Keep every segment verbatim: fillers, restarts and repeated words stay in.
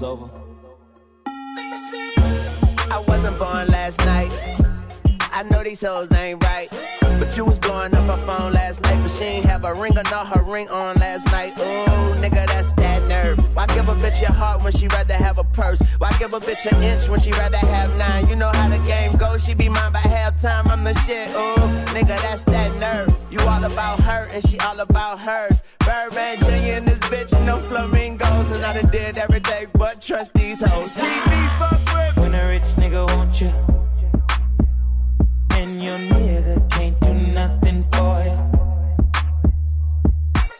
was over. I wasn't born last night. I know these hoes ain't right. But you was blowing up her phone last night, but she ain't have a ring or not her ring on last night. Ooh, nigga, that's that nerve. Why give a bitch your heart when she rather have a purse? Why give a bitch an inch when she rather have nine? You know how the game goes, she be mine by halftime. I'm the shit, ooh, nigga, that's that nerve. You all about her and she all about hers. Birdman Junior and this bitch, no flamingos. And I done did every day but trust these hoes. See me fuck with when a rich nigga want you, and your nigga can't do nothing for you.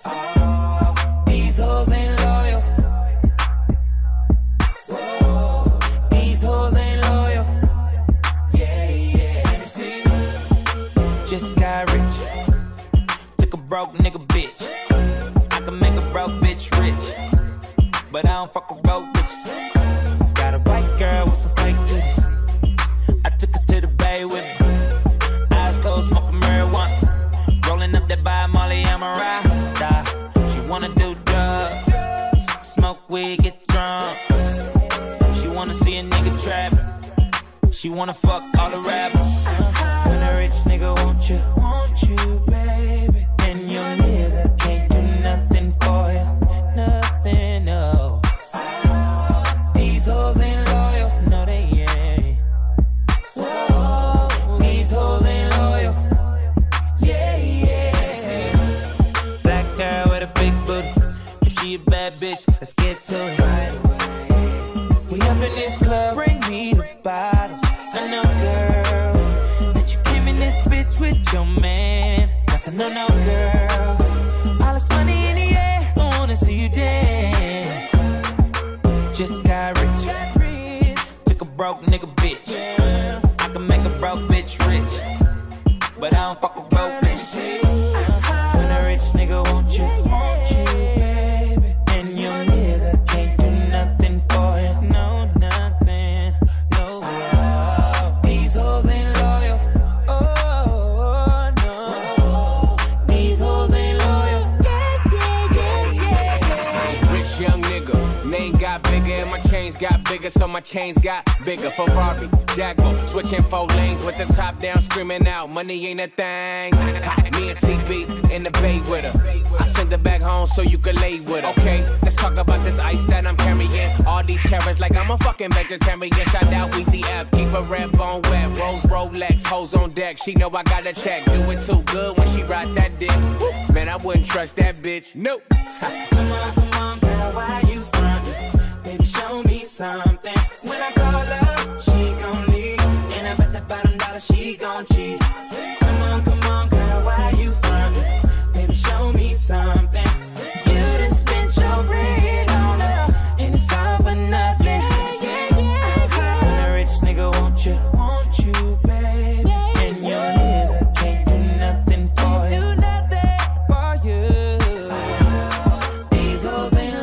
Oh, these hoes ain't loyal. Whoa, these hoes ain't loyal. Yeah, yeah, let me see. Just got rich, took a broke nigga bitch. I can make a broke bitch rich, but I don't fuck with broke bitches. Got a white girl with some fake titties, I took her to the bay with me. Smoking marijuana, rolling up that by Molly, I'm a rasta. She wanna do drugs, smoke weed, get drunk. She wanna see a nigga trap. She wanna fuck all the rappers. When a rich nigga want you, want you, baby, and your nigga can't do nothing for you, nothing, no. These hoes ain't loyal, no they ain't. Whoa, these hoes ain't. Bad bitch, let's get to it right away. We up in this club, bring me the bottles. I know, girl, that you came in this bitch with your man. That's a no-no, girl. All this money in the air, I wanna see you dance. Just got rich, took a broke nigga bitch. I can make a broke bitch rich, but I don't fuck with broke bitches. When a rich nigga want you, want you, got bigger, so my chains got bigger. Ferrari, Jaguar, switching four lanes with the top down, screaming out, money ain't a thing. Me and C B in the bay with her. I send her back home so you can lay with her. Okay, let's talk about this ice that I'm carrying. All these carrots like I'm a fucking vegetarian. Shout out Weezy F, keep a red bone wet. Rose Rolex, hoes on deck. She know I got a check. Do it too good when she ride that dick. Man, I wouldn't trust that bitch. Nope. Come on, come on, girl, why you frontin'? Baby, show me something. When I call her, she gon' leave, and I bet that bottom dollar she gon' cheat. Come on, come on, girl, why you frontin'? Baby, show me something. You done spent your bread on her, and it's all for nothing. Yeah, yeah, yeah, yeah. When a rich nigga want you, want you, baby, yeah, and your nigga can't do nothing for you. Do nothing for you. Oh, these hoes ain't loyal.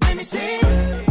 Let me see.